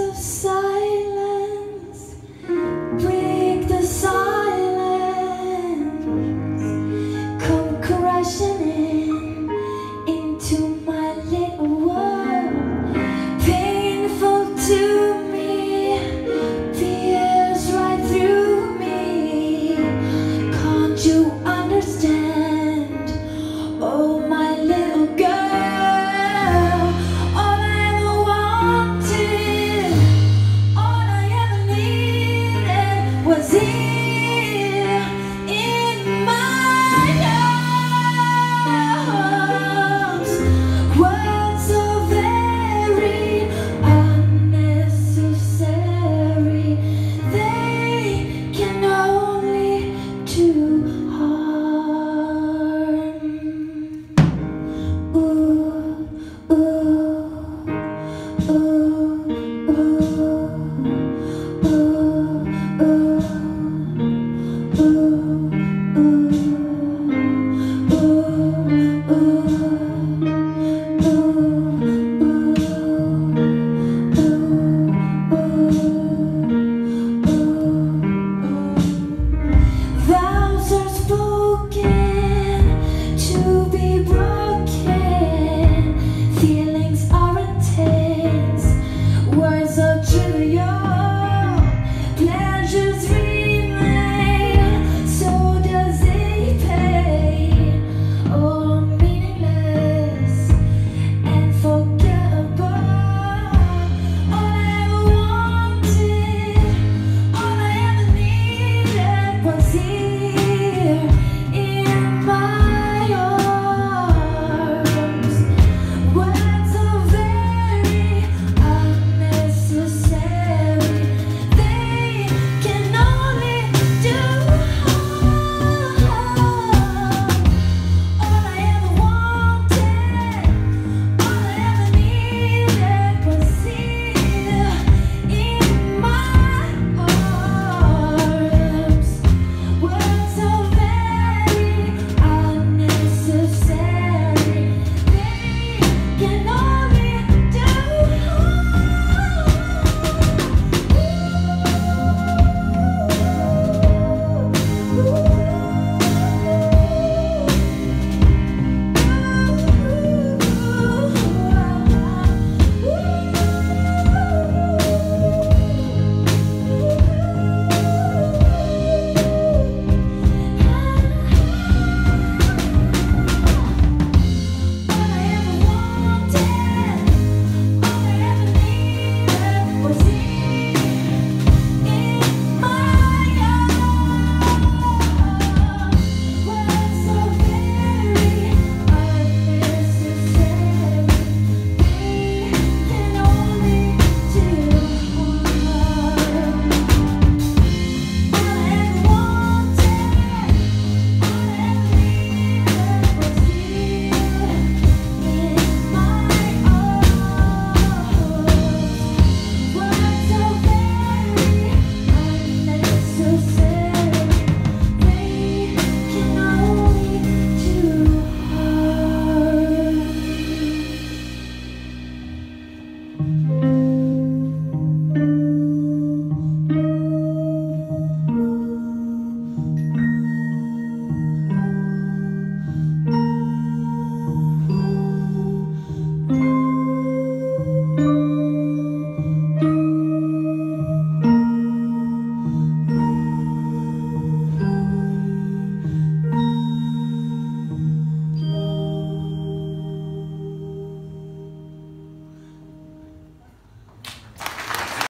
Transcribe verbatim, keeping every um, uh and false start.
of silence.